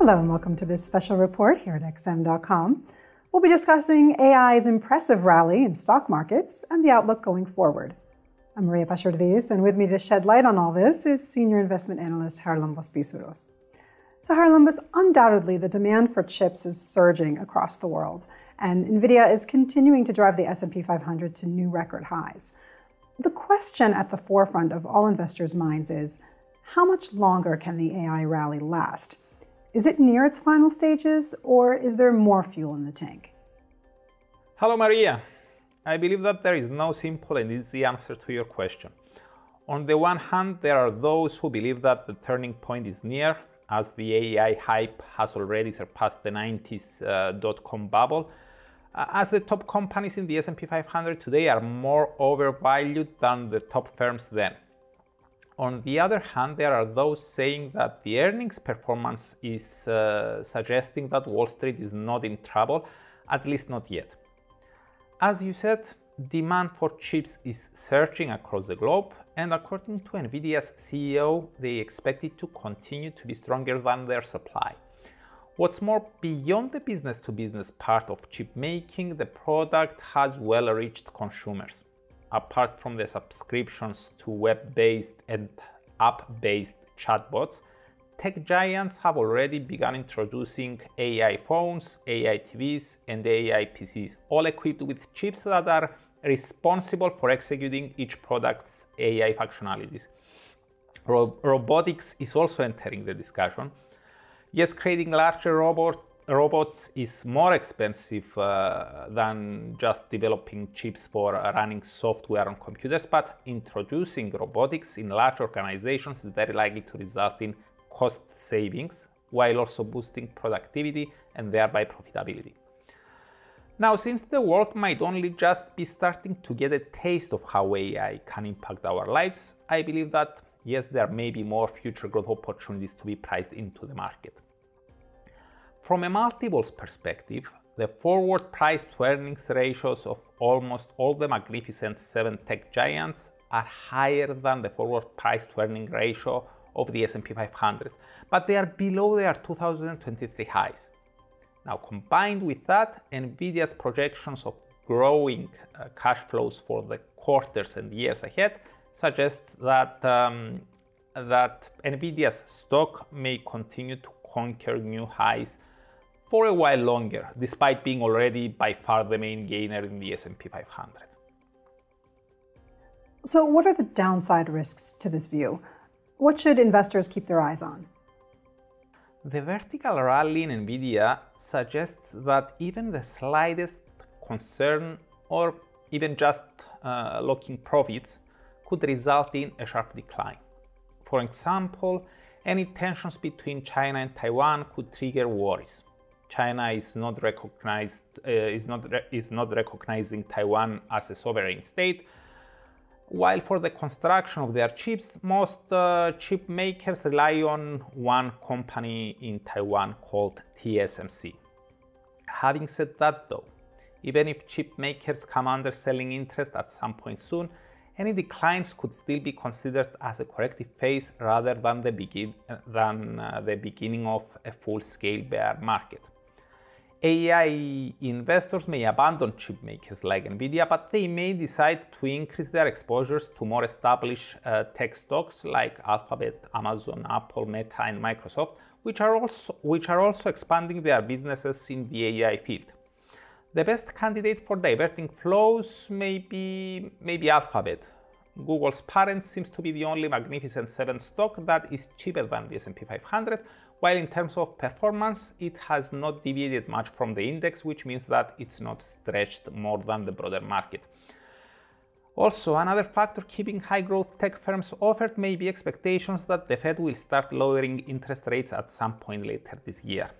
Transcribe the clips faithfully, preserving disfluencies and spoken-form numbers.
Hello and welcome to this special report here at X M dot com. We'll be discussing A I's impressive rally in stock markets and the outlook going forward. I'm Maria Pachardis, and with me to shed light on all this is Senior Investment Analyst Haralambos Pissouros. So Haralambos, undoubtedly the demand for chips is surging across the world, and NVIDIA is continuing to drive the S and P five hundred to new record highs. The question at the forefront of all investors' minds is, how much longer can the A I rally last? Is it near its final stages, or is there more fuel in the tank? Hello, Maria. I believe that there is no simple and easy answer to your question. On the one hand, there are those who believe that the turning point is near, as the A I hype has already surpassed the nineties uh, dot-com bubble, as the top companies in the S and P five hundred today are more overvalued than the top firms then. On the other hand, there are those saying that the earnings performance is uh, suggesting that Wall Street is not in trouble, at least not yet. As you said, demand for chips is surging across the globe, and according to NVIDIA's C E O, they expect it to continue to be stronger than their supply. What's more, beyond the business-to-business part of chip making, the product has well reached consumers. Apart from the subscriptions to web-based and app-based chatbots, tech giants have already begun introducing A I phones, A I T Vs, and A I P Cs, all equipped with chips that are responsible for executing each product's A I functionalities. Rob- robotics is also entering the discussion. Yes, creating larger robots Robots is more expensive uh, than just developing chips for running software on computers, but introducing robotics in large organizations is very likely to result in cost savings, while also boosting productivity and thereby profitability. Now, since the world might only just be starting to get a taste of how A I can impact our lives, I believe that, yes, there may be more future growth opportunities to be priced into the market. From a multiples perspective, the forward price to earnings ratios of almost all the Magnificent seven tech giants are higher than the forward price to earnings ratio of the S and P five hundred, but they are below their two thousand twenty-three highs. Now, combined with that, NVIDIA's projections of growing uh, cash flows for the quarters and years ahead suggests that, um, that NVIDIA's stock may continue to conquer new highs for a while longer, despite being already by far the main gainer in the S and P five hundred. So what are the downside risks to this view? What should investors keep their eyes on? The vertical rally in NVIDIA suggests that even the slightest concern or even just uh, locking profits could result in a sharp decline. For example, any tensions between China and Taiwan could trigger worries. China is not recognized, uh, is not re is not recognizing Taiwan as a sovereign state, while for the construction of their chips, most uh, chip makers rely on one company in Taiwan called T S M C. Having said that, though, even if chip makers come under selling interest at some point soon, any declines could still be considered as a corrective phase rather than the, begin, than, uh, the beginning of a full-scale bear market. A I investors may abandon chip makers like NVIDIA, but they may decide to increase their exposures to more established uh, tech stocks like Alphabet, Amazon, Apple, Meta, and Microsoft, which are also, which are also expanding their businesses in the A I field. The best candidate for diverting flows may be, may be Alphabet. Google's parent seems to be the only Magnificent seven stock that is cheaper than the S and P five hundred, while in terms of performance, it has not deviated much from the index, which means that it's not stretched more than the broader market. Also, another factor keeping high-growth tech firms offered may be expectations that the Fed will start lowering interest rates at some point later this year.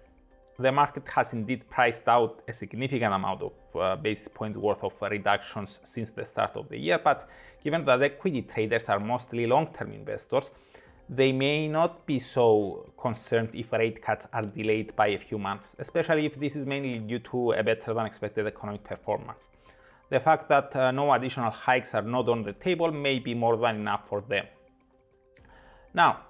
The market has indeed priced out a significant amount of uh, basis points worth of reductions since the start of the year, but given that equity traders are mostly long-term investors, they may not be so concerned if rate cuts are delayed by a few months, especially if this is mainly due to a better-than-expected economic performance. The fact that uh, no additional hikes are not on the table may be more than enough for them. Now,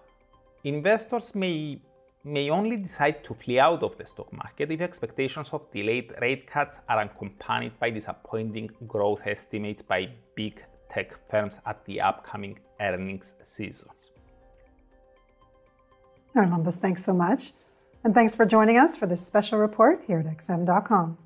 investors may may only decide to flee out of the stock market if expectations of delayed rate cuts are accompanied by disappointing growth estimates by big tech firms at the upcoming earnings seasons. Haralambos, thanks so much. And thanks for joining us for this special report here at X M dot com.